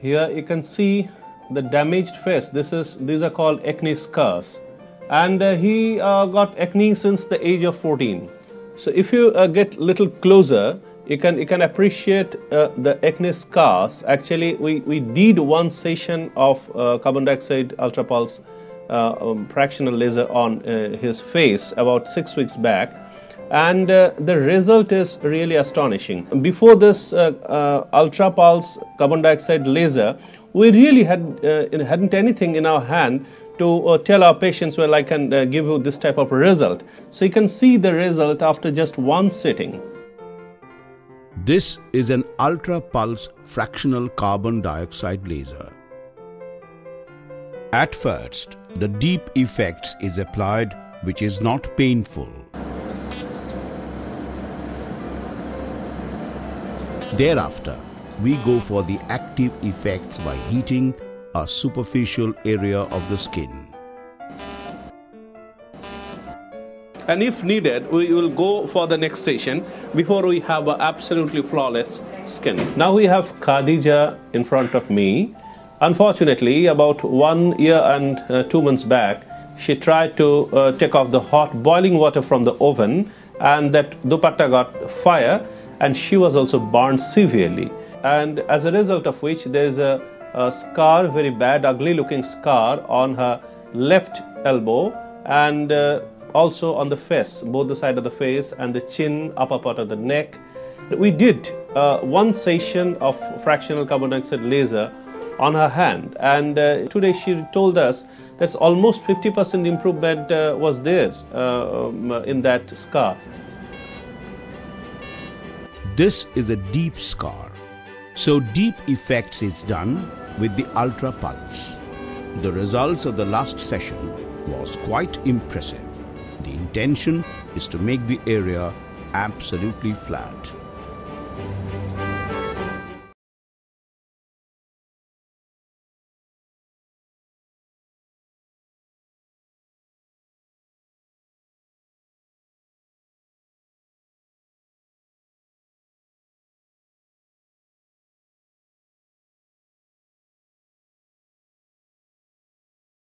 Here you can see the damaged face. These are called acne scars, and he got acne since the age of 14. So if you get little closer, you can appreciate the acne scars. Actually, we did one session of carbon dioxide ultrapulse fractional laser on his face about 6 weeks back, and the result is really astonishing. Before this ultrapulse carbon dioxide laser, we really hadn't anything in our hand to tell our patients, well, I can give you this type of result. So you can see the result after just one sitting. This is an ultrapulse fractional carbon dioxide laser. At first, the deep effects is applied, which is not painful. Thereafter, we go for the active effects by heating a superficial area of the skin. And if needed, we will go for the next session before we have an absolutely flawless skin. Now we have Khadija in front of me. Unfortunately, about 1 year and 2 months back, she tried to take off the hot boiling water from the oven, and that dupatta got fire, and she was also burned severely. And as a result of which, there is a scar, very bad, ugly looking scar on her left elbow, and also on the face, both the side of the face and the chin, upper part of the neck. We did one session of fractional carbon dioxide laser on her hand, and today she told us that's almost 50% improvement was there in that scar. This is a deep scar, so deep effects is done with the ultrapulse. The results of the last session was quite impressive. The intention is to make the area absolutely flat.